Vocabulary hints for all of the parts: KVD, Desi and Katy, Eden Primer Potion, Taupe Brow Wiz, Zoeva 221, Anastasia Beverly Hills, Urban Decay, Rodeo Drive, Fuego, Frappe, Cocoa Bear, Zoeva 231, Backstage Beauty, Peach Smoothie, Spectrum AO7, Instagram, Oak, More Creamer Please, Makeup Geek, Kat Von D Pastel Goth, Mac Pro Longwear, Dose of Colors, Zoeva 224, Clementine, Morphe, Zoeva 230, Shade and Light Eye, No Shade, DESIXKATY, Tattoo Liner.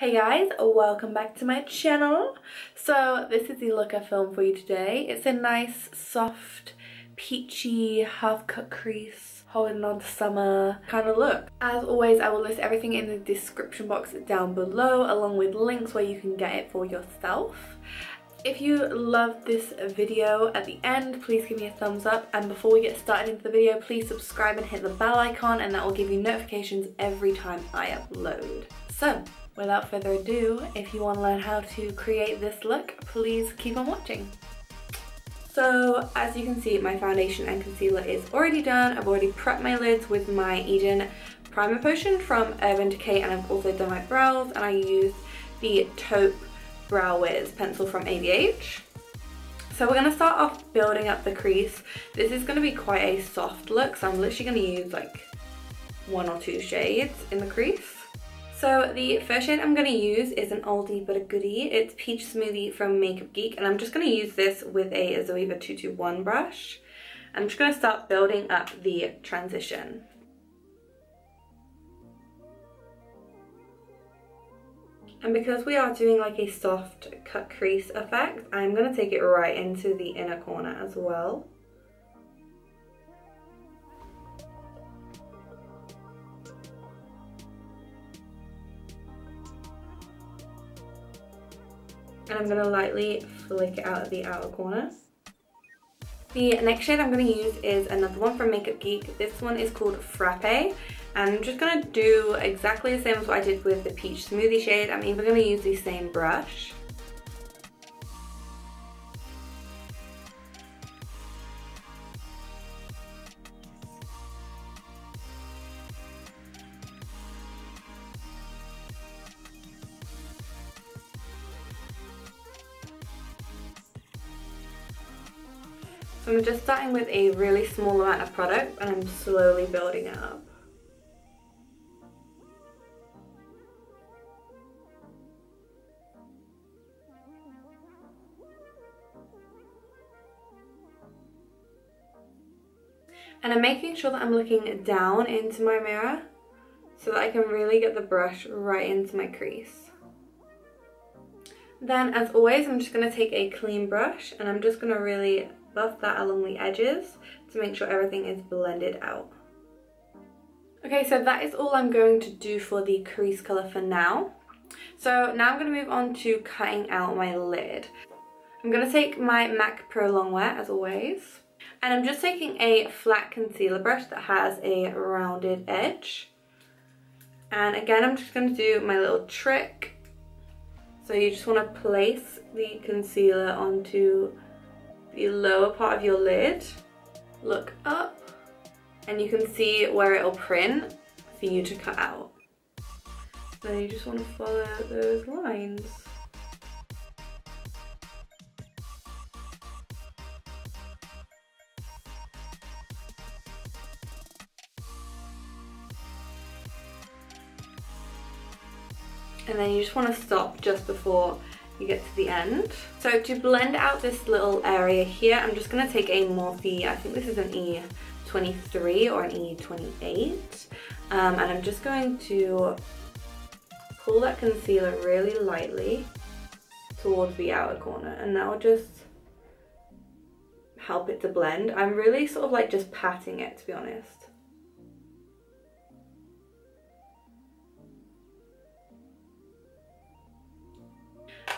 Hey guys, welcome back to my channel. So this is the look I filmed for you today. It's a nice, soft, peachy, half-cut crease, holding on to summer kind of look. As always, I will list everything in the description box down below, along with links where you can get it for yourself. If you loved this video, at the end please give me a thumbs up, and before we get started into the video please subscribe and hit the bell icon, and that will give you notifications every time I upload. So without further ado, if you want to learn how to create this look, please keep on watching. So as you can see, my foundation and concealer is already done. I've already prepped my lids with my Eden Primer Potion from Urban Decay, and I've also done my brows, and I used the Taupe Brow Wiz pencil from ABH. So we're going to start off building up the crease. This is going to be quite a soft look, so I'm literally going to use like one or two shades in the crease. So the first shade I'm going to use is an oldie but a goodie. It's Peach Smoothie from Makeup Geek, and I'm just going to use this with a Zoeva 221 brush. I'm just going to start building up the transition. And because we are doing like a soft cut crease effect, I'm going to take it right into the inner corner as well. And I'm going to lightly flick it out of the outer corner. The next shade I'm going to use is another one from Makeup Geek. This one is called Frappe, and I'm just going to do exactly the same as what I did with the Peach Smoothie shade. I'm even going to use the same brush. So I'm just starting with a really small amount of product, and I'm slowly building it up. And I'm making sure that I'm looking down into my mirror so that I can really get the brush right into my crease. Then, as always, I'm just going to take a clean brush, and I'm just going to really buff that along the edges to make sure everything is blended out. Okay, so that is all I'm going to do for the crease colour for now. So now I'm going to move on to cutting out my lid. I'm going to take my Mac Pro Longwear, as always, and I'm just taking a flat concealer brush that has a rounded edge. And again, I'm just going to do my little trick. So you just want to place the concealer onto the lower part of your lid, look up, and you can see where it'll print for you to cut out. So you just want to follow those lines. And then you just want to stop just before you get to the end. So to blend out this little area here, I'm just going to take a Morphe, I think this is an E23 or an E28, and I'm just going to pull that concealer really lightly towards the outer corner, and that will just help it to blend. I'm really sort of like just patting it, to be honest.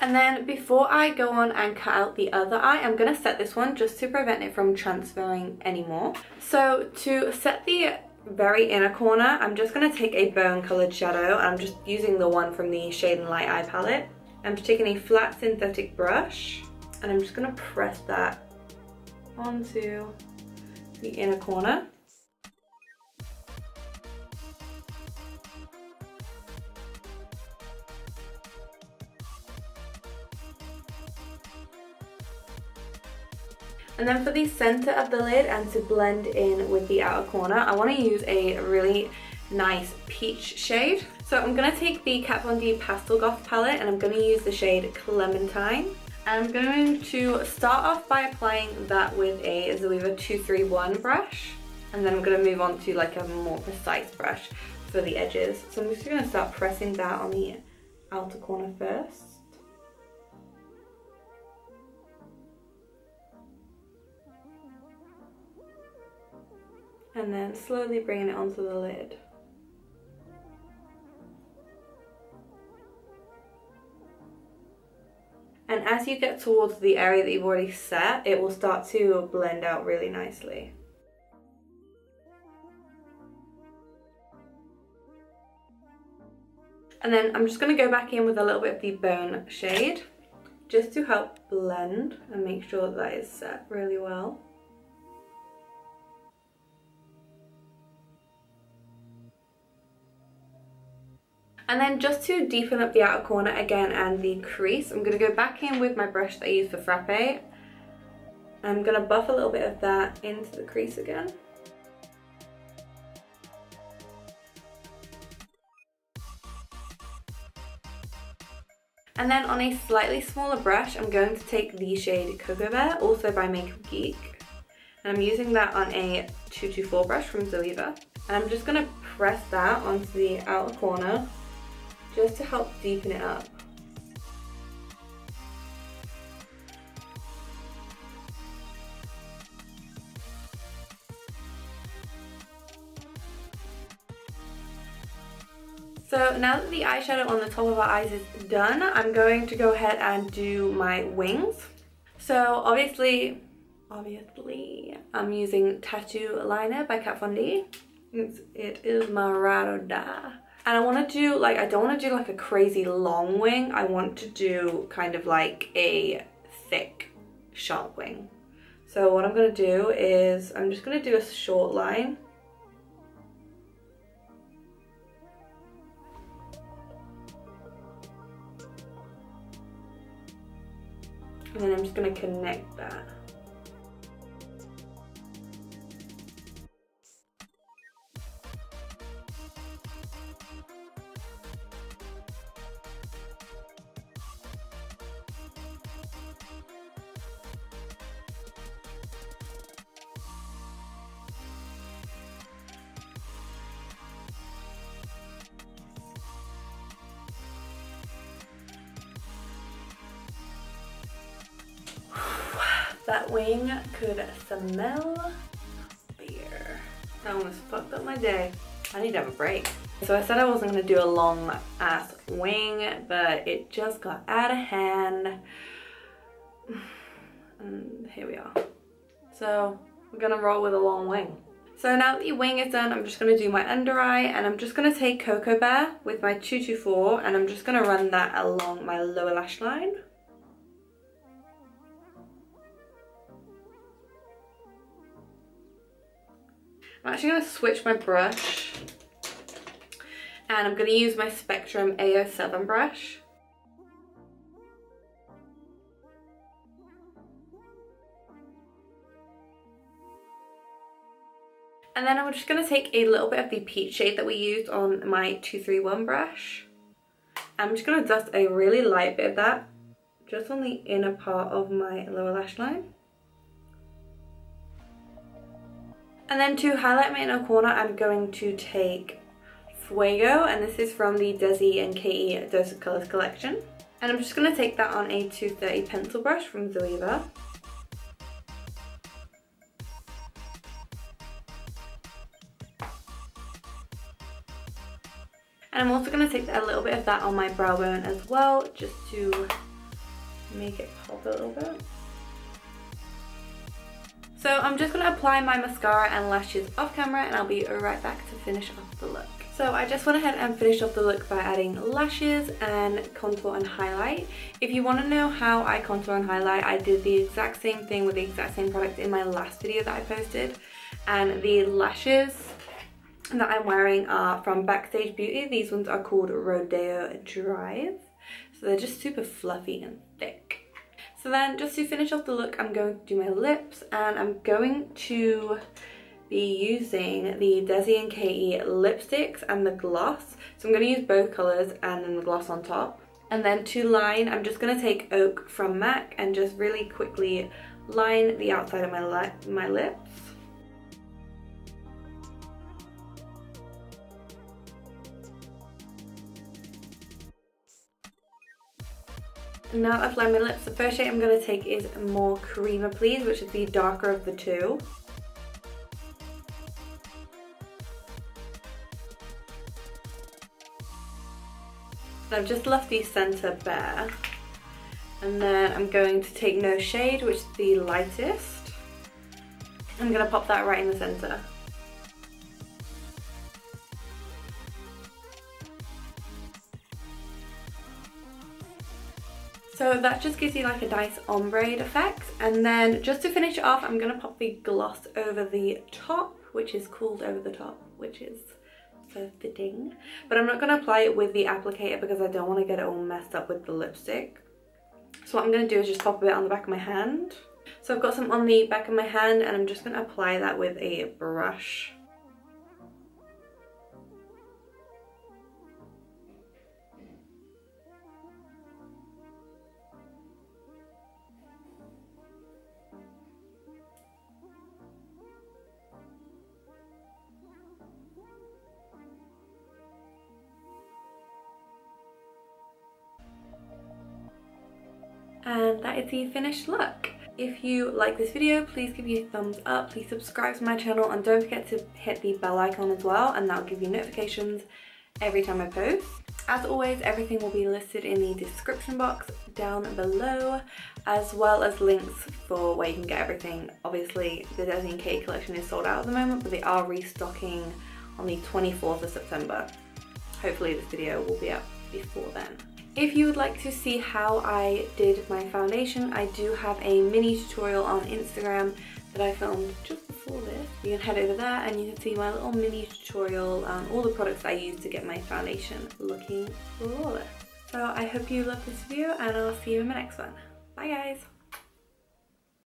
And then before I go on and cut out the other eye, I'm going to set this one just to prevent it from transferring anymore. So to set the very inner corner, I'm just going to take a bone coloured shadow. I'm just using the one from the Shade and Light Eye palette. I'm just taking a flat synthetic brush, and I'm just going to press that onto the inner corner. And then for the center of the lid, and to blend in with the outer corner, I want to use a really nice peach shade. So I'm going to take the Kat Von D Pastel Goth palette, and I'm going to use the shade Clementine. And I'm going to start off by applying that with a Zoeva 231 brush. And then I'm going to move on to like a more precise brush for the edges. So I'm just going to start pressing that on the outer corner first. And then slowly bringing it onto the lid. And as you get towards the area that you've already set, it will start to blend out really nicely. And then I'm just going to go back in with a little bit of the Bone shade, just to help blend and make sure that is set really well. And then just to deepen up the outer corner again and the crease, I'm going to go back in with my brush that I use for Frappe. I'm going to buff a little bit of that into the crease again. And then on a slightly smaller brush, I'm going to take the shade Cocoa Bear, also by Makeup Geek. And I'm using that on a 224 brush from Zoeva. And I'm just going to press that onto the outer corner, just to help deepen it up. So now that the eyeshadow on the top of our eyes is done, I'm going to go ahead and do my wings. So obviously, I'm using Tattoo Liner by Kat Von D. It is my ride or die. And I want to do, like, I don't want to do like a crazy long wing. I want to do kind of like a thick, sharp wing. So what I'm going to do is I'm just going to do a short line. And then I'm just going to connect that. That wing could smell beer. That almost fucked up my day. I need to have a break. So I said I wasn't going to do a long ass wing, but it just got out of hand. And here we are. So we're going to roll with a long wing. So now that the wing is done, I'm just going to do my under eye, and I'm just going to take Cocoa Bear with my 224, and I'm just going to run that along my lower lash line. I'm actually going to switch my brush, and I'm going to use my Spectrum AO7 brush. And then I'm just going to take a little bit of the Peach shade that we used on my 231 brush. I'm just going to dust a really light bit of that just on the inner part of my lower lash line. And then to highlight my inner corner, I'm going to take Fuego, and this is from the Desi and Katy Dose of Colors collection. And I'm just going to take that on a 230 pencil brush from Zoeva. And I'm also going to take a little bit of that on my brow bone as well, just to make it pop a little bit. So I'm just going to apply my mascara and lashes off camera, and I'll be right back to finish off the look. So I just went ahead and finished off the look by adding lashes and contour and highlight. If you want to know how I contour and highlight, I did the exact same thing with the exact same product in my last video that I posted. And the lashes that I'm wearing are from Backstage Beauty. These ones are called Rodeo Drive. So they're just super fluffy and thick. So then, just to finish off the look, I'm going to do my lips, and I'm going to be using the Desi and Katy lipsticks and the gloss. So I'm going to use both colours and then the gloss on top. And then to line, I'm just going to take Oak from MAC and just really quickly line the outside of my lips. Now that I've lined my lips, the first shade I'm going to take is More Creamer Please, which is the darker of the two. And I've just left the centre bare. And then I'm going to take No Shade, which is the lightest. I'm going to pop that right in the centre. So that just gives you like a nice ombre effect. And then just to finish it off, I'm going to pop the gloss over the top, which is called Over the Top, which is so fitting. But I'm not going to apply it with the applicator because I don't want to get it all messed up with the lipstick. So what I'm going to do is just pop a bit on the back of my hand. So I've got some on the back of my hand and I'm just going to apply that with a brush. And that is the finished look. If you like this video, please give me a thumbs up, please subscribe to my channel, and don't forget to hit the bell icon as well, and that'll give you notifications every time I post. As always, everything will be listed in the description box down below, as well as links for where you can get everything. Obviously, the Desi x Katy collection is sold out at the moment, but they are restocking on the 24th of September. Hopefully this video will be up before then. If you would like to see how I did my foundation, I do have a mini tutorial on Instagram that I filmed just before this. You can head over there and you can see my little mini tutorial on all the products I use to get my foundation looking flawless. So I hope you love this video and I'll see you in my next one. Bye guys!